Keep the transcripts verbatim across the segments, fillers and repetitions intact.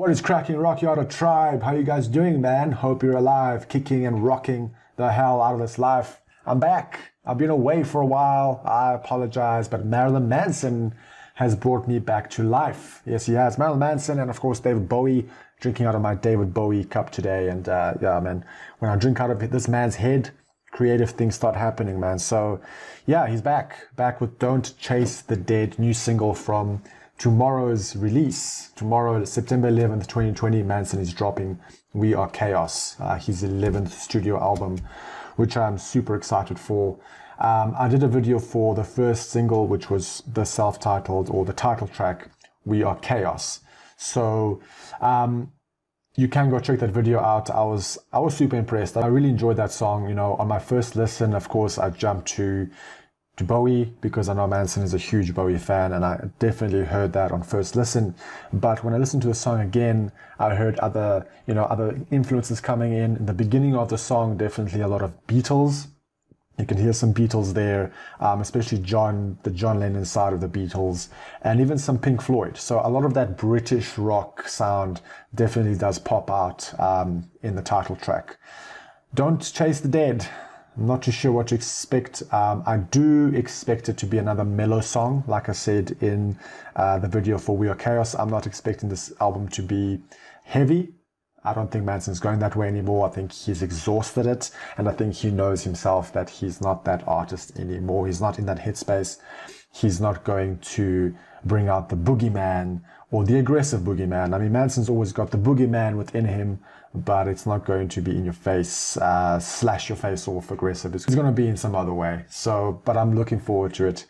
What is cracking, Rocky Harder tribe? How you guys doing, man? Hope you're alive, kicking and rocking the hell out of this life. I'm back. I've been away for a while. I apologize, but Marilyn Manson has brought me back to life. Yes, he has. Marilyn Manson and, of course, David Bowie. Drinking out of my David Bowie cup today. And, uh, yeah, man, when I drink out of this man's head, creative things start happening, man. So, yeah, he's back. Back with Don't Chase the Dead, new single from tomorrow's release. Tomorrow, September eleventh, twenty twenty, Manson is dropping We Are Chaos, uh, his eleventh studio album, which I'm super excited for. Um, I did a video for the first single, which was the self-titled or the title track, We Are Chaos. So um, you can go check that video out. I was, I was super impressed. I really enjoyed that song. You know, on my first listen, of course, I jumped to Bowie because I know Manson is a huge Bowie fan, and I definitely heard that on first listen. But when I listened to the song again, I heard other, you know, other influences coming in. In the beginning of the song, definitely a lot of Beatles. You can hear some Beatles there, um, especially John, the John Lennon side of the Beatles, and even some Pink Floyd. So a lot of that British rock sound definitely does pop out um, in the title track. Don't Chase the Dead. I'm not too sure what to expect. Um, I do expect it to be another mellow song. Like I said in uh, the video for We Are Chaos, I'm not expecting this album to be heavy. I don't think Manson's going that way anymore. I think he's exhausted it. And I think he knows himself that he's not that artist anymore. He's not in that headspace. He's not going to bring out the boogeyman or the aggressive boogeyman. I mean, Manson's always got the boogeyman within him, but it's not going to be in your face, uh, slash your face off aggressive. It's going to be in some other way. So, but I'm looking forward to it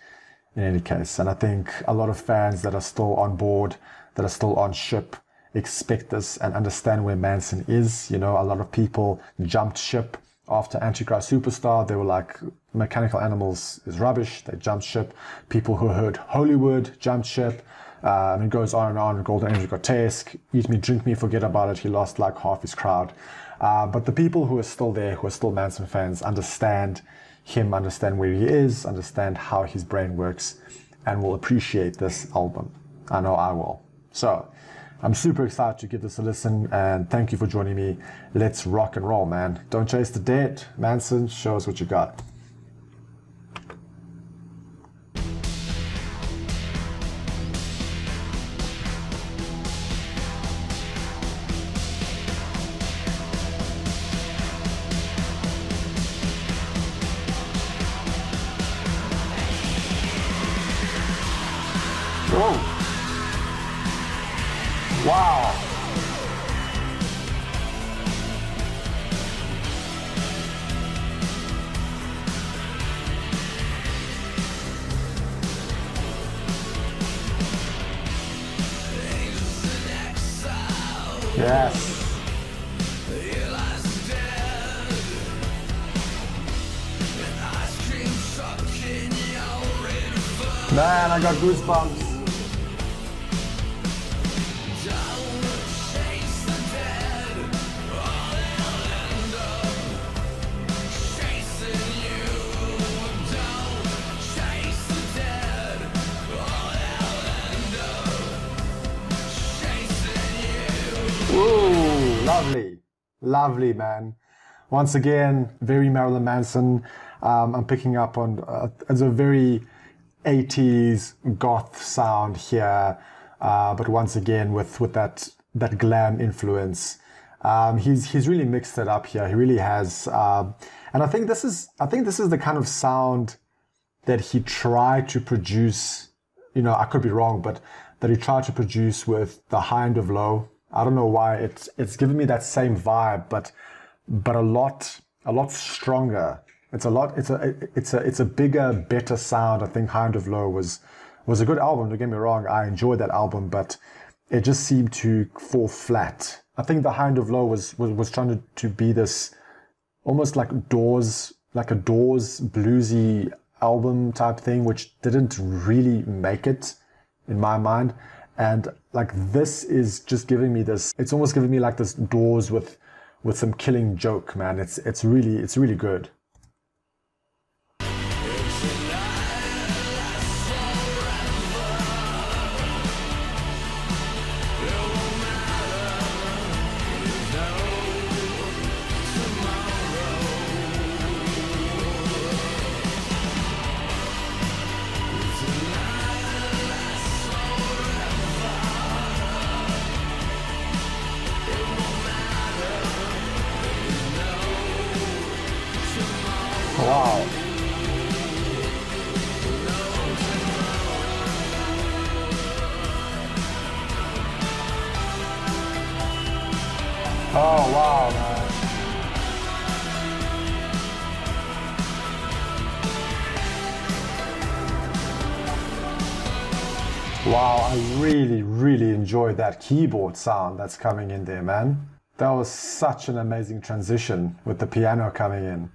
in any case. And I think a lot of fans that are still on board, that are still on ship, expect this and understand where Manson is. You know, a lot of people jumped ship after Antichrist Superstar. They were like, Mechanical Animals is rubbish. They jumped ship. People who heard Hollywood jumped ship. Um, it goes on and on. Golden Age of Grotesque, Eat Me, Drink Me, forget about it. He lost like half his crowd. Uh, but the people who are still there, who are still Manson fans, understand him, understand where he is, understand how his brain works, and will appreciate this album. I know I will. So I'm super excited to give this a listen, and thank you for joining me. Let's rock and roll, man. Don't chase the dead. Manson, show us what you got. Whoa. Wow. Yes. Man, I got goosebumps. Ooh, lovely, lovely, man. Once again, very Marilyn Manson. Um, I'm picking up on uh, it's a very eighties goth sound here, uh, but once again with with that that glam influence. Um, he's he's really mixed it up here. He really has, uh, and I think this is I think this is the kind of sound that he tried to produce. You know, I could be wrong, but that he tried to produce with the High End of Low. I don't know why it's it's given me that same vibe, but but a lot a lot stronger. It's a lot. It's a it's a it's a bigger, better sound. I think High End of Low was was a good album. Don't get me wrong. I enjoyed that album, but it just seemed to fall flat. I think the High End of Low was was was trying to, to be this almost like Doors, like a Doors bluesy album type thing, which didn't really make it in my mind. And like this is just giving me this, it's almost giving me like this Doors with with some Killing Joke, man. It's it's really it's really good. Oh, wow, man. Wow, I really, really enjoyed that keyboard sound that's coming in there, man. That was such an amazing transition with the piano coming in.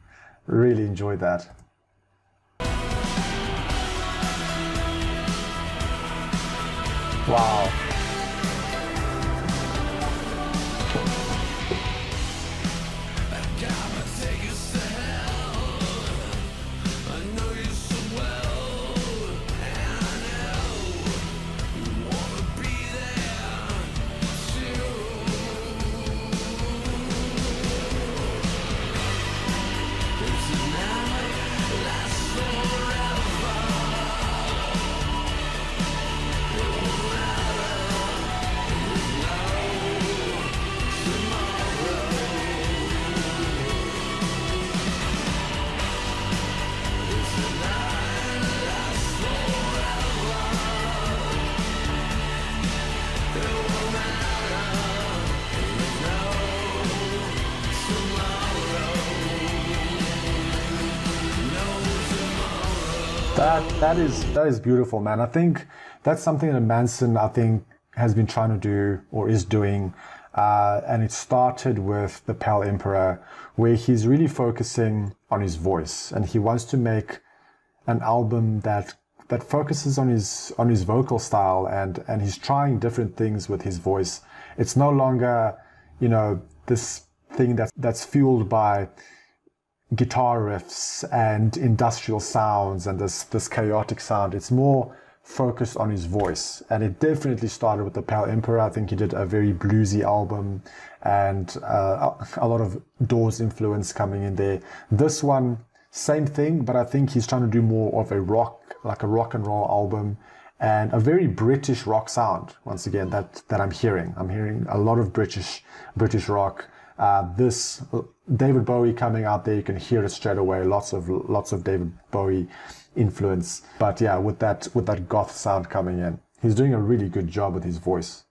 Really enjoyed that. Wow. That, that is that is beautiful, man. I think that's something that Manson, I think, has been trying to do or is doing. Uh, and it started with the Pale Emperor, where he's really focusing on his voice. And he wants to make an album that that focuses on his on his vocal style, and, and he's trying different things with his voice. It's no longer, you know, this thing that's that's fueled by guitar riffs and industrial sounds and this this chaotic sound. It's more focused on his voice, and it definitely started with the Pale Emperor. I think he did a very bluesy album, and uh, a lot of Doors influence coming in there. This one, same thing, but I think he's trying to do more of a rock, like a rock and roll album, and a very British rock sound. Once again, that that I'm hearing. I'm hearing a lot of British British rock. Uh, this David Bowie coming out there, you can hear it straight away. Lots of lots of David Bowie influence, but yeah, with that with that goth sound coming in, he's doing a really good job with his voice.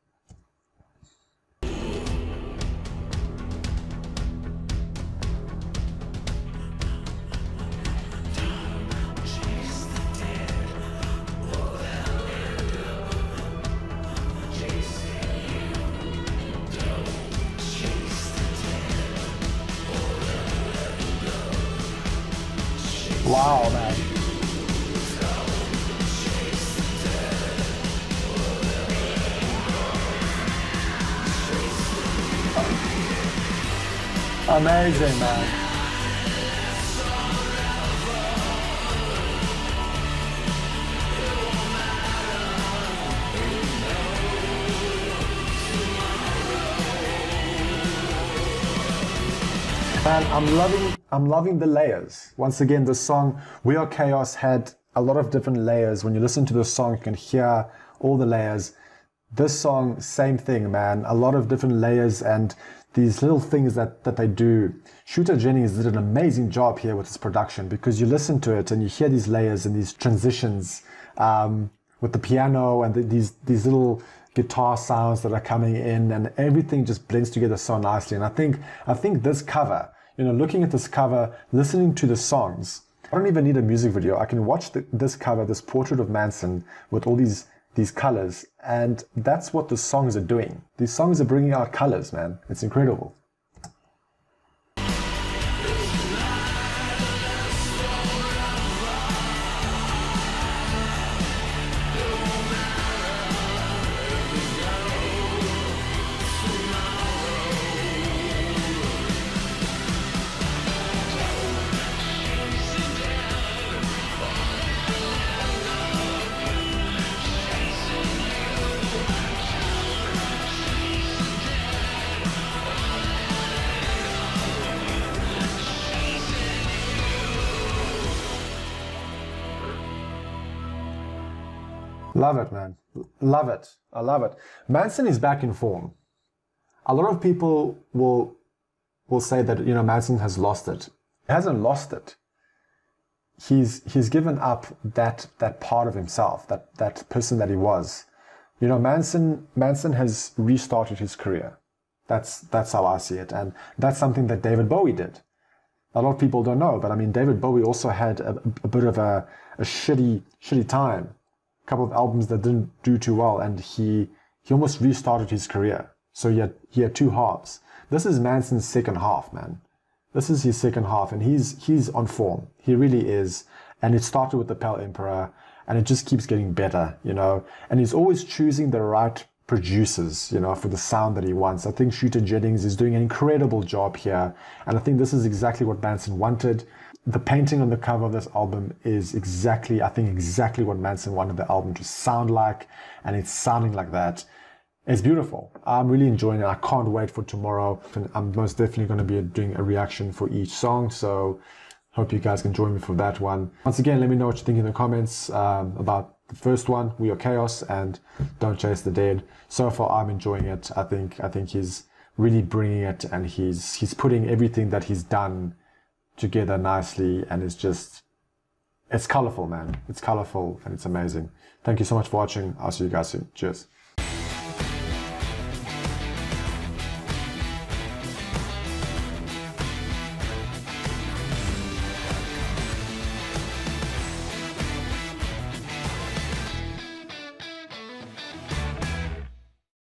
Wow, man. Amazing, man. And I'm loving, I'm loving the layers. Once again, the song We Are Chaos had a lot of different layers. When you listen to the song, you can hear all the layers. This song, same thing, man. A lot of different layers and these little things that, that they do. Shooter Jennings did an amazing job here with his production, because you listen to it and you hear these layers and these transitions um, with the piano and the, these, these little guitar sounds that are coming in, and everything just blends together so nicely. And I think, I think this cover, you know, looking at this cover, listening to the songs, I don't even need a music video. I can watch the, this cover, this portrait of Manson with all these these colors, and that's what the songs are doing. These songs are bringing out colors, man. It's incredible. Love it, man. Love it. I love it. Manson is back in form. A lot of people will will say that, you know, Manson has lost it. He hasn't lost it. He's he's given up that that part of himself, that that person that he was. You know, Manson Manson has restarted his career. That's, that's how I see it. And that's something that David Bowie did. A lot of people don't know, but I mean, David Bowie also had a, a bit of a, a shitty, shitty time. A couple of albums that didn't do too well, and he, he almost restarted his career. So he had, he had two halves. This is Manson's second half, man. This is his second half, and he's, he's on form. He really is. And it started with the Pale Emperor, and it just keeps getting better, you know. And he's always choosing the right producers, you know, for the sound that he wants. I think Shooter Jennings is doing an incredible job here, and I think this is exactly what Manson wanted. The painting on the cover of this album is exactly, I think, exactly what Manson wanted the album to sound like, and it's sounding like that. It's beautiful. I'm really enjoying it. I can't wait for tomorrow, and I'm most definitely going to be doing a reaction for each song, so hope you guys can join me for that one. Once again, let me know what you think in the comments um, about the first one, We Are Chaos, and Don't Chase the Dead. So far, I'm enjoying it. I think I think he's really bringing it, and he's he's putting everything that he's done together nicely, and it's just, it's colorful, man. It's colorful, and it's amazing. Thank you so much for watching. I'll see you guys soon. Cheers.